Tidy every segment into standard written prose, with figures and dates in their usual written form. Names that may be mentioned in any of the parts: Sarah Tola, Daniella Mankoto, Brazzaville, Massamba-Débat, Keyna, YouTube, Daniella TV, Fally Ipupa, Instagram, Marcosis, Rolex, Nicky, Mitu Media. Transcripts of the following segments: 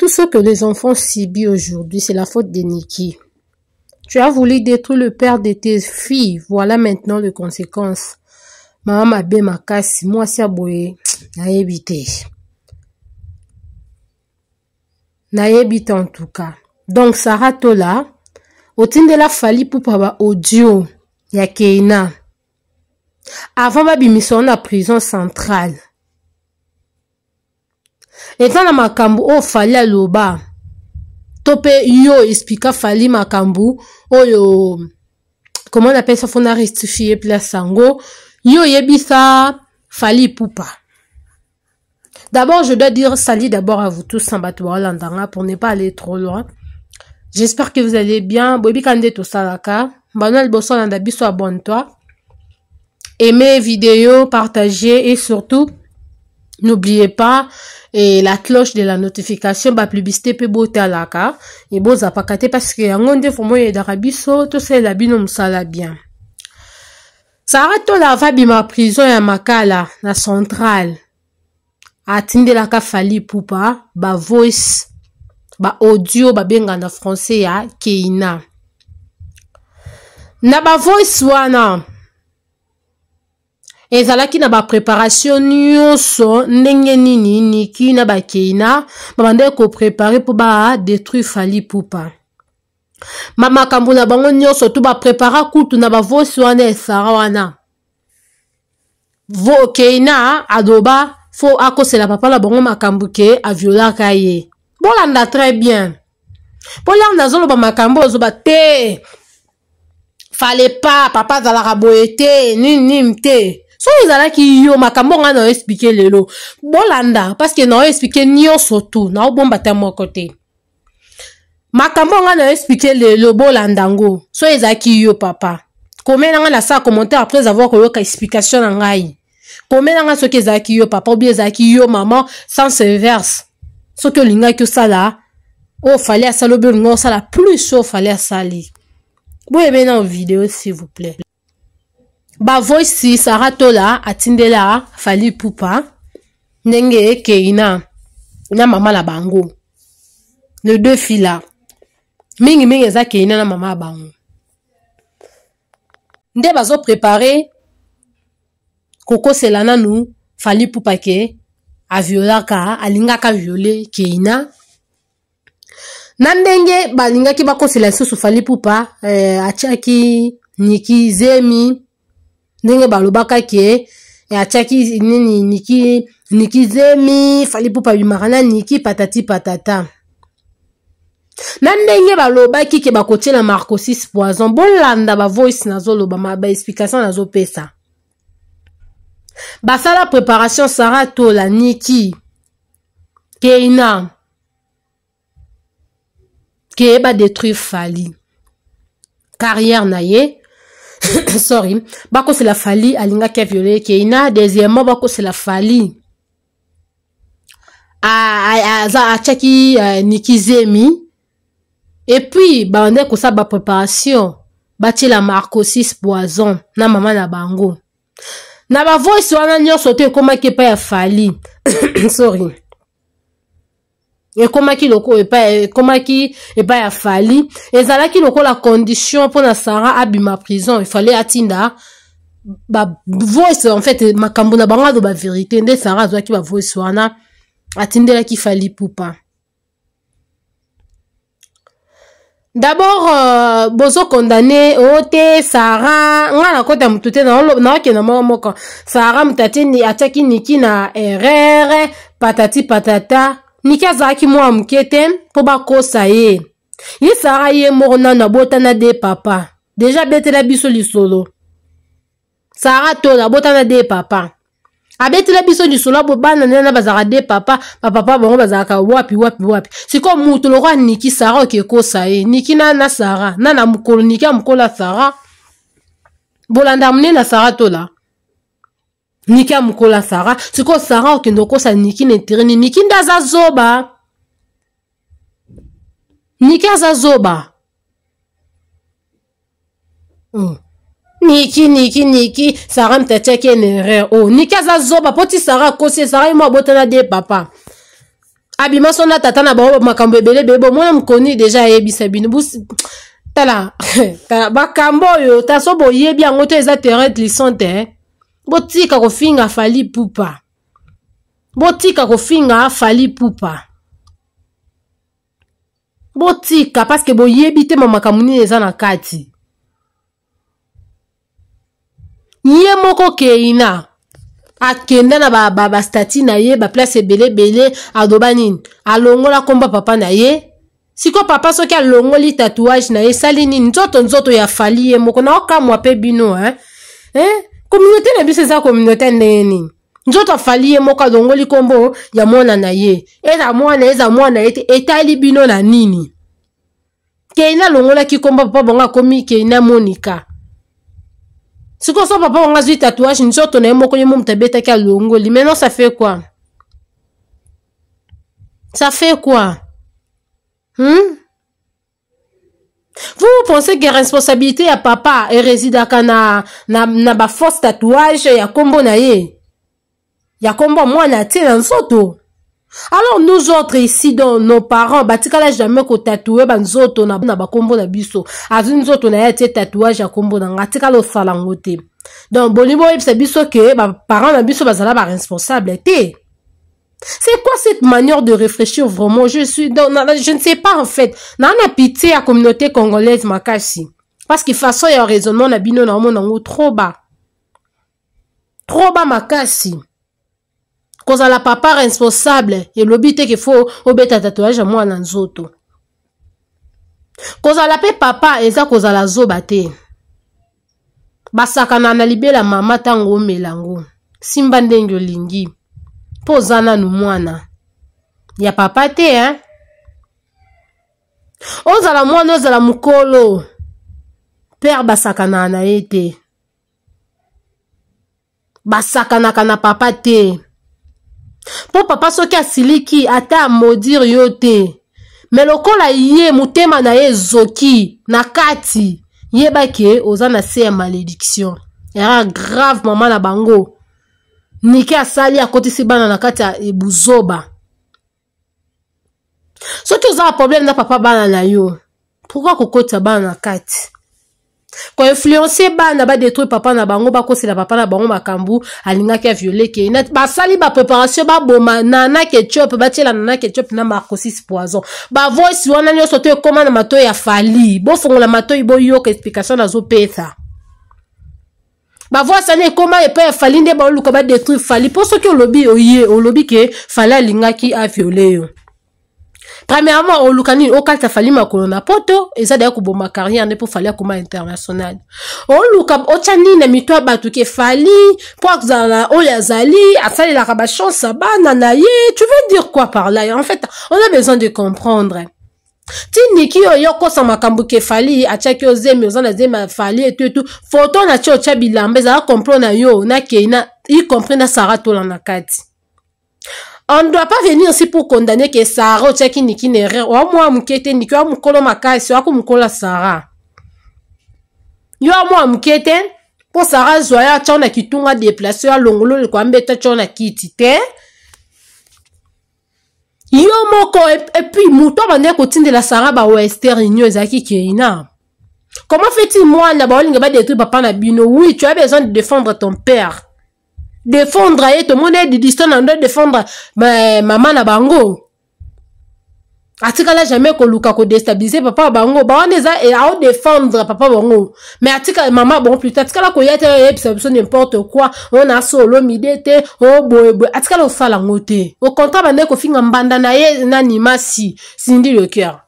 Tout ce que les enfants subissent aujourd'hui, c'est la faute de Nicky. Tu as voulu détruire le père de tes filles. Voilà maintenant les conséquences. Maman a bien ma casse. Moi, si aboye, n'a évité. N'a évité en tout cas. Donc, Sarah Tola, au team de la Fally Ipupa audio, ya Keyna. Avant ma bimission à prison centrale. Etant na makambu o Fally aloba topé yo explique Fally makambu oyo comment on appelle ça fona rectifier place sango yo yebisa Fally Ipupa. D'abord je dois dire salut d'abord à vous tous sans batoualandanga pour ne pas aller trop loin. J'espère que vous allez bien. Bobi kande to salaka, banal boso landa biso abonne-toi. Aimez vidéo, partagez et surtout n'oubliez pas et la cloche de la notification ba publicité pe bota laka et boza pakate parce que yango nde fo moye darabiso to se la bino musala bien. Sarah Tola va bima prison ya makala na centrale. Atinde la ka Fally Ipupa ba voice ba audio ba benga na français ya Keyna. Na ba voice wana et ça là qui n'a pas préparation nyonso ndenge nini Nicky na ba Keyna babande ko préparer pour ba détruire Fally Ipupa mama kambula bango nyonso tout ba préparer kutu na ba voice wana Sarah wana vo Keyna adoba faut akosela papa la bango makambuke a viola kaye bon landa très bien bon landa zolo ba makambo zo ba te fallait pas papa za la raboyete nimte so izala ki yo makambo nga na expliquer lelo bolanda parce que na expliquer nyo surtout na obomba ta mo côté makambo nga na expliquer lelo bolanda ngo so ezaki yo papa combien nga na sa commentaire après avoir koyoka explication na ngai combien nga so ke ezaki yo papa ou bien ezaki yo maman sans se verse so que linga que ça là oh fallait à salobe ngo ça la plus au fallait à sali bon et maintenant vidéo s'il vous plaît. Ba voici Sarah Tola atindela Fally Ipupa nenge Keyna na mama la bango le deux filles là mingi mingi eza Keyna na mama bango nde bazo préparer koko selana nous Fally Ipupa ke a viola ka alinga ka violer Keyna na ndenge balinga ki bakosela sous Fally Ipupa achaki Nicky zemi ndenge balobaka ke ya chaki nini Nicky zemi Fally Ipupa bimarana Nicky patati patata na ndenge balobaki ke bakotie na Marcosis poison bolanda ba voice nazo lobama ba explication nazo pesa basala préparation Sarah Tola Nicky Keyna ke ba détruire Fally carrière naye sorry bako c'est la Fally alinga ke violé Keyna deuxièmement bako c'est la Fally a chaki Nicky zemi et puis bande ko sa ba préparation bati la Marcosis poison na maman na bango na ba voice wana nyoso te koma ke pa ya Fally sorry et koma ki loko e pa koma ki e pa ya Fally ezala ki loko la condition pour na Sarah abima prison il fallait atinda ba voice en fait makambo na banga do ba vérité nde Sarah zo ki ba voice wana atindela ki Fally Ipupa d'abord bozo condamné ote Sarah ngana kota mutute na oke na moko Sarah mutati ni ataki Nicky na erreur patati patata Nikazaki mwa mkete po bakosa ye. Ye Sarah ye morna na botana de papa. Deja betela biso lisolo. Sarah Tola botana de papa. A betela biso lisolo bo bana na bazara de papa, papa bongo bazaka wapi. Siko mutu lorwa Nicky Sarah ke kosa ye. Nicky na Sarah, na mukolo Nicky amukola Sarah. Bolanda mne na Sarah Tola. Nicky amukola Sarah siko Sarah okendo kosa Nicky n'intérêt ni Nicky ndaza zoba Nicky azazoba Nicky Sarah mtatia ki en erreur oh Nicky azazoba poti Sarah kosi Sarah imwa botana de papa Abima sona tata na ba makambo belé bebo moi m'koni déjà yebi sabine bus tala ta bakambo yo ta so boyebi ango te za terrain glissante hein botika ko finga Fally Ipupa botika ko finga Fally Ipupa botika parce que boyebi te mama kamuni eza na kati nye moko Keyna akende na ba stati na ye ba place belé belé adobanine alongola komba papa na ye. Si ko papa soki a longoli tatouage na esali nini nzoto ya Fally moko na okamwa pe bino hein hein communauté na biso za communauté neni nzoto Fally moko longoli kombo ya mwana na ye eza mwana ete etali bino na nini Keyna longola ki komba papa bonga komi Keyna Monica si ko so papa bonga zui tatouage nzoto na moko yemo mtabeta ka longoli mais non ça fait quoi Vous pensez que la responsabilité à papa et réside à kana na ba force tatouage ya kombo na ye ya kombo moi na te na nzoto alors nous autres ici dans nos parents batikala jamais ko tatouer ba nzoto na ba kombo na biso azu nzoto na ya te tatouage ya kombo na ngatikala osala ngote donc bolibo c'est biso que ba parents na biso bazala ba responsable te. C'est quoi cette manière de réfléchir vraiment? Je ne sais pas en fait. N'a pitié à la communauté congolaise Makasi. Parce que façon il y a un raisonnement na bino na mon trop bas. Trop bas Makasi. Cause à la papa responsable et lobby te qu'il faut obéta tatouage à moi nan zoto. Cause à la paix papa et ça cause à la zobate. Basaka na libé la maman tango melango. Simba ndengo lingi. Posana nous moana. Ya papa te, hein? Ozala moana, ozala mukolo. Père basakana na ete. Basakana kana papa te. Po papa soki asiliki, ata modir yote. Mais lokola ye mutema na ye zoki, nakati. Yebake, ozana se malédiction. Era grave maman na bango. Nicky a sali à côté si bana na katia et bouzoba. So tu as un problème na papa bana na yo. Pourquoi kokotia bana na kati? Ko influencer bana ba détruire papa na bango ba kosela papa na bango makambu alinga ke violer ke na ba sali ba préparation ba boma nana ketchup ba tiela nana ketchup na Marcosis poison. Ba voice wana nyo sote comment na mato ya Fally. Bo fongola mato ibo yo ke explication na zo pesa. Bah voix ça n'est comment et pas Fally ne baolu comme détruire Fally pour ceux qui au lobby que Fally linga qui a violé. Premièrement au lukani au calta Fally ma colonna poto et ça d'ailleurs que bon ma carrière n'est pas Fally comme international. Au lukab au chani na mitoa batuke Fally pour que zala au yazali asali la rabachon saba nanaye tu veux dire quoi par là en fait on a besoin de comprendre. Ti Nicky yoko sama kambuke Fally achaki ozemi ozana zema Fally et tout photo na cho chabilamba za comprendre yo na Keyna y compris na Sarah Tola na kati. On ne doit pas venir aussi pour condamner que Sarah chaki Nicky n'erreur au moi mkete Nicky au mkolo makasi au mkola Sarah. Yo moi mkete pour Sarah zoya chona kitunga déplacer a longolo le kwambeta chona kitite. Yo moko et puis mouton bandé côté de la Sarah ba western union ezaki Keyna. Comment fait-il moi na ba linga ba détruire papa na bino? Oui, tu as besoin de défendre ton père. Défendre et tout monde est distant en défendre maman na bango. Atikala jamais ko luka ko déstabiliser papa bango ba oneza et à défendre papa bango. Mais atikala maman bon plus tard atikala ko yete absolument n'importe quoi on a solo midete oh boy boy atikala o sala ngote au contraire bande ko finga mbanda na ye na nimasi sindi le cœur.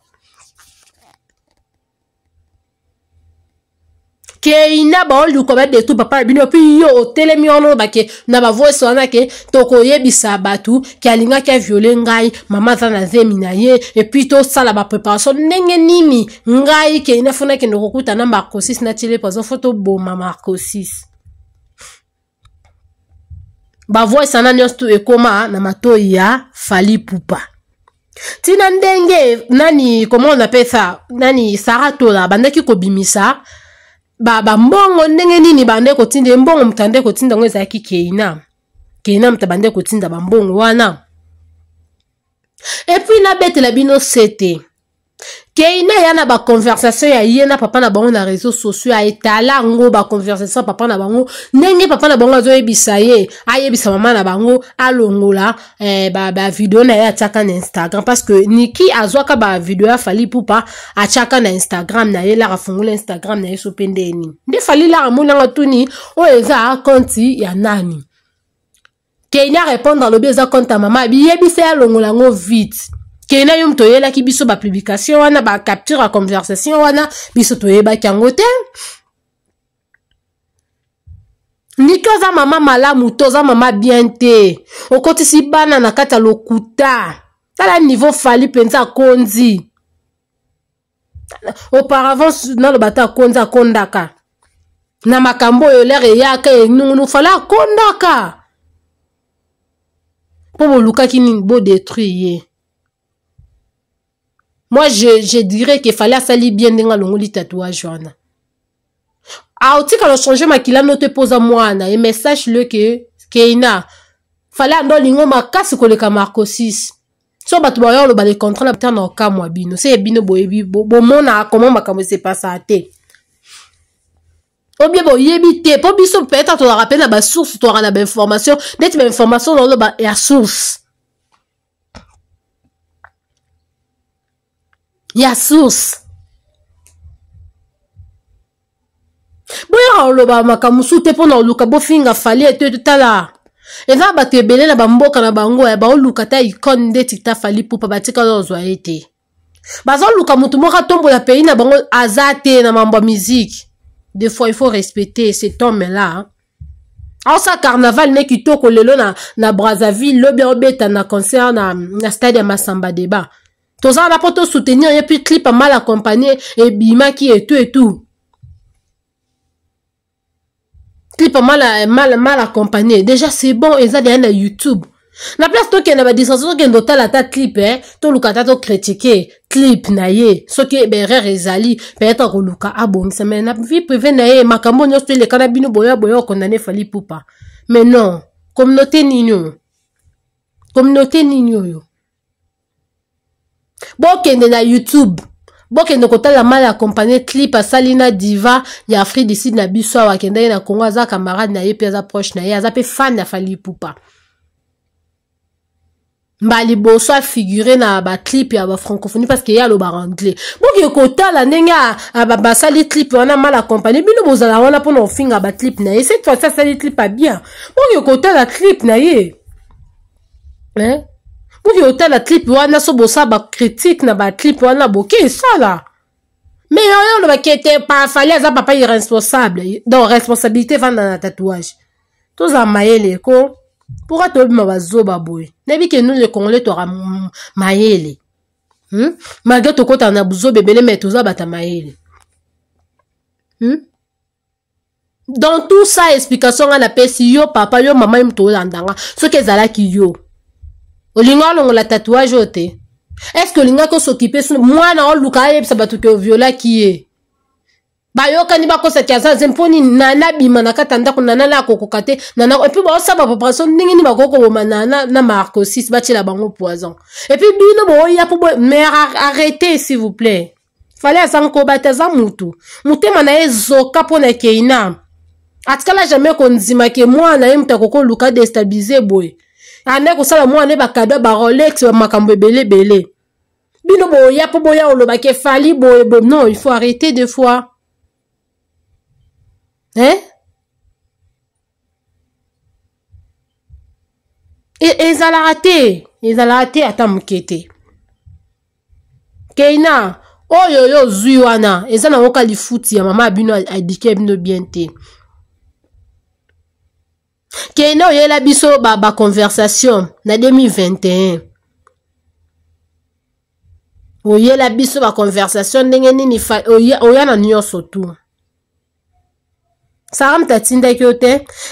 Keyna ba luka ba de tout papa bino puis yo o telemi ono ba ke na ba voice wana ke toko yebisa batu ki alinga ka violer ngai mama za na zemi na ye et puis to sala ba préparation nenge nimi ngai Keyna funa ke ndoko kuta na Marcosis na tile pozo photo bo mama Marcosis ba voice wana nyo stu ekoma na matoi ya Fally Ipupa. Tina ndenge nani comment on appelle ça nani Sarah Tola bandaki ko bimisa Baba mbongo ndenge nini bande kotinda mbongo mtande kotinda ngweza yaki Keyna. Keyna mtabande kotinda bambongo wana. Et puis na bête la bino c'était Keyna yana ba conversation ya yena papa na bango na réseaux sociaux a etala ngo ba conversation papa na bango nenge papa na bango azoyebisa ye ayebisa mama na bango alongola ba video na ya chaka na Instagram parce que Nicky azwaka ba video ya Fally Ipupa a chaka na Instagram na ye la rafungola Instagram na ye sopendeni nde Fally la amonanga tuni o eza konti ya nani Keyna répond dans le beza konta mama biyebisa alongola ngo vite Keyna yom toyela ki biso ba publication wana ba capture la conversation wana biso toyeba kangote Nikoza mama malamu toza mama biente okotisi bana na kata lokuta tala niveau Fally penza konzi auparavant dans le bata konza kondaka na makambo yo lere yaka nous fala kondaka pour luka kini bo détruire. Moi, je dirais qu'il fallait salir bien dans le tatouage. Ah, aussi, quand on change ma kila, on te pose à moi, et message le que, Keyna, fallait en donner ma casse que le Marcosis. Soit batouayon, le bas de contrat, la bataille, on a moi, bino. C'est bino, boébi, bon, mon a comment ma camme se passe à te. Ou bien, bon, yébité, pour biso, peut-être, tu as rappelé la bas source, tu as la bas information, d'être ma information dans le bas, et à source. Ya source. Boya lo ba makamusu te pona luka bofinga Fally te tala. Eva ba tebele na ba mboka na bango ya ba luka ta icon de tita Fally Ipupa ba tika zo ete. Bazo luka mutu moka tombo la pays na bango azate na mambo musique. Des fois il faut respecter cet homme là. En sa carnaval ne kitoko lelo na Brazzaville le biobeta na concert na stade ya Massamba-Débat. Tous en apportant soutenir et puis clip mal accompagné et bima qui est tout et tout. Clip mal accompagné. Déjà c'est bon ils ont des YouTube. La place toi qui n'a pas dissension qui n'entend la ta clip hein. Toi Luca t'as critiqué clip naie. Ce qui est berrer ezali peut-être que Luca abonne ça mais na vie privée naie makambo nyos tu les kanabino boya condamné Fally Ipupa. Mais non communauté nino yo. Bokende na YouTube. Bokende kotala mal accompagné clip à Salina Diva ya Afrique d'ici na biso wa kende na Kongo za camarade na ye pe za proche na ye za pe fan na Fally Ipupa. Mbali boso figurer na ba clip ya ba francophonie parce que ya lo ba anglais. Boki kotala nenga ba sali clip wana mal accompagné bino bozala wana pona ofinga ba clip na ye cette fois ça sali clip pas bien. Boki kotala clip na ye. Hein? Vous voyez autant la clip wana sobosa ba critique na ba clip wana boké ça là. Mais on ne était pas fallait ça papa irresponsable. Donc responsabilité va dans la tatouage. Tous en maïle ko pourquoi tu me bazo baboy. Nabi que nous les Congolais t'aura maïle. Hm malgré tout quand on a besoin bébé mais tous ba ta maïle. Hm dans tout ça explication à la PCI yo papa yo maman yo to landanga. Ce que zala ki yo Olinga longo la tatouage oté. Est-ce que linga ko s'occuper moi na oluka yebisa batu ke viola kiye. Ba yoka ni ba ko sa kaza zemponi nana bima na katanda ko nana la ko kokate nana et puis ba sa ba population ningi ni ba ko ko manana na Marcosis ba ti la bango poison. Et puis bino bo ya po mère arrêtez s'il vous plaît. Fallait ça ko bataza mutu. Mutema na ezoka pona Keyna. Atikala jamais ko nzima ke moi na yemta ko ko luka déstabiliser boy. Ane ko sala moi ne ba cadeau ba Rolex ba makambo belé. Bino boya po boya o loba ke Fally boye non, il faut arrêter des fois. Hein? Et ils allaient rater atamukete. Keyna, oyo yo zuiwana, ezana woka lifuti ya mama bino adike bino bienté. Keyna yela biso ba conversation na 2021. Oyela biso ba conversation ndenge nini fa oyana nyonso tout. Sarah mtatinda ki ote.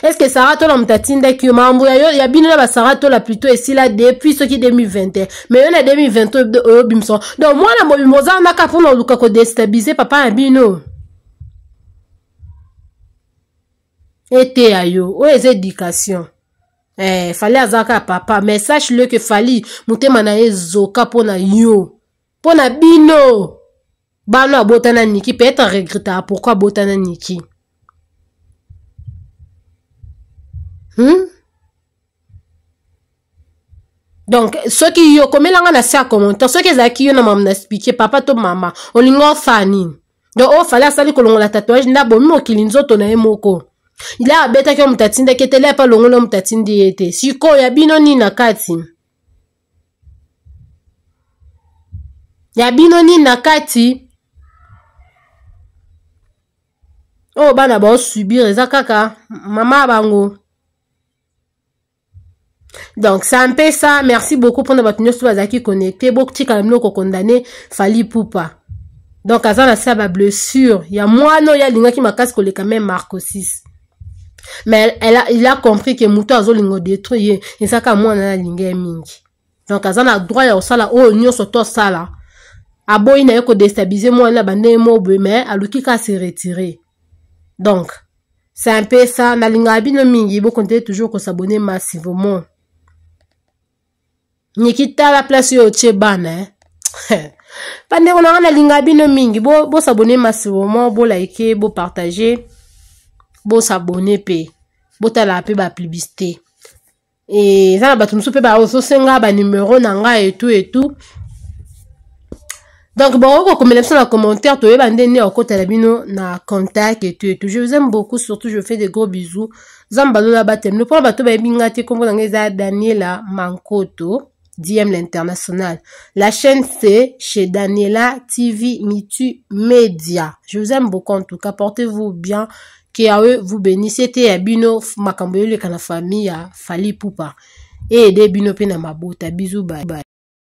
Est-ce que Sarah Tola mtatinda ki mambo ya bino na ba Sarah Tola plutôt ici là depuis ce qui 2021. Mais on a 2022 obimso. Donc moi na mobimoza na kapona luka ko déstabiliser papa bino. Et ayo, ou éducation. Fally azaka papa, mais sache-le que Fally mutema na ezoka pona yo. Pona bino. Bana botana Nicky peut-être regretta pourquoi botana Nicky. Donc ceux qui yo comme langa na sa commenter, ceux qui zaki yo na mamna expliquer papa to mama, olingo fani. Donc oh Fally asali kolongola tatouage na bomi okilinzoto na emoko. Il a bêta que mutatinda ketele pa longolo mutatindi ete. Siko ya bino ni na kati. Ya bino ni na kati. Oh bana ba subir ezakaka mama bango. Donc c'est un peu ça. Merci beaucoup pour notre news bazaki connecté. Beaucoup ti kalamno ko condamné Fally Ipupa. Donc azan la sa ba blessure. Ya moi no ya linga ki makasi ko le quand même Marcosis. Mais il a compris que Mouto a zolingo détruit et ça qu'à moi on a l'ingé mingi. Donc à ça on a droit à ça là oh nyon soto ça là. A bon il n'a que déstabiliser moi là bandé mo mais à l'ouki qu'à se retirer. Donc c'est un peu ça na linga bino mingi vous comptez toujours qu'on s'abonner massivement. Nikita la place yo tcheban hein. Bandé on a na linga bino mingi vous s'abonner massivement vous liker vous partager. Bon s'abonner pe bon tala pe ba publicité et ça ba tumsu pe ba oso senga ba numéro nanga et tout donc bon vous comme laissez dans les commentaires to ba ndene au côté la bino na contact et tout je vous aime beaucoup surtout je fais des gros bisous zamba la batem le pour ba to ba binga te kombo nanga za Daniella Mankoto DM l'international la chaîne c'est chez Daniella TV Mitu Media je vous aime beaucoup en tout cas portez-vous bien que à eux vous bénissez c'était bino makambo le kana famille Fally Ipupa et des bino pe na mabota bisous bye bye.